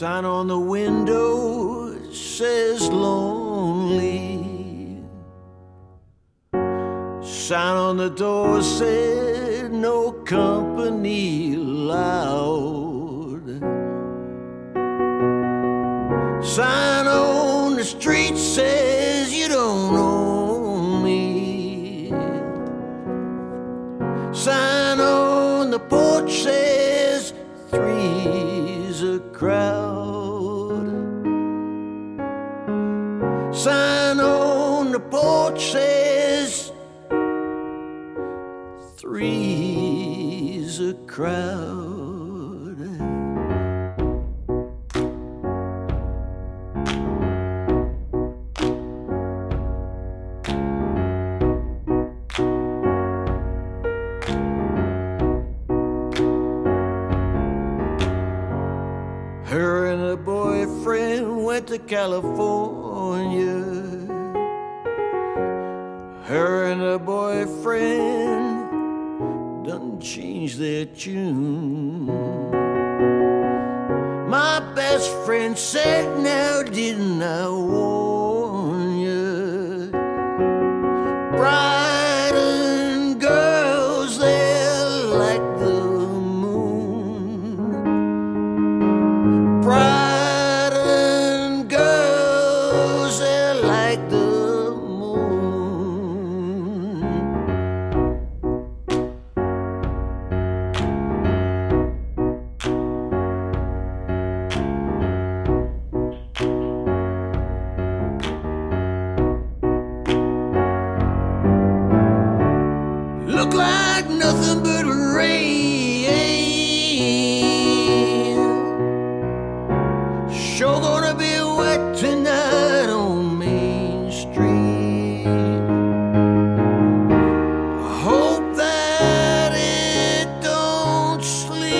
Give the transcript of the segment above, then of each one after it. Sign on the window says lonely. Sign on the door said no company allowed. Sign on the street says you don't own me. Sign on the porch says three's a crowd. Sign on the porch says three's a crowd. Her and her boyfriend went to California. Her and her boyfriend done changed their tune. My best friend said, now didn't I warn you? Brighton girls, they're like the moon. Brighton girls, they're like the look like nothing but rain. Sure gonna be wet tonight on Main Street. I hope that it don't sleep.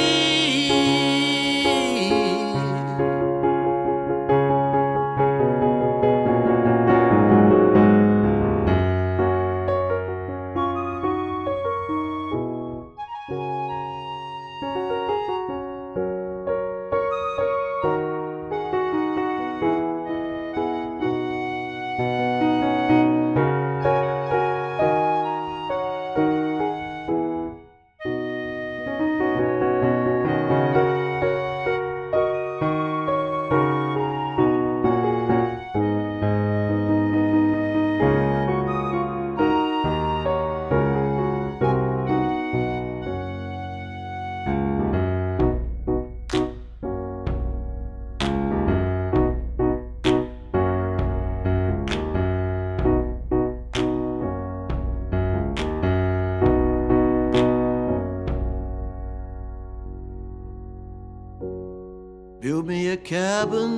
Build me a cabin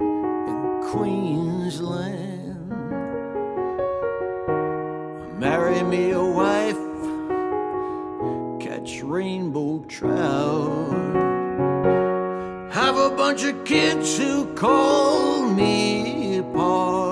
in Queensland. Marry me a wife, catch rainbow trout. Have a bunch of kids who call me pa.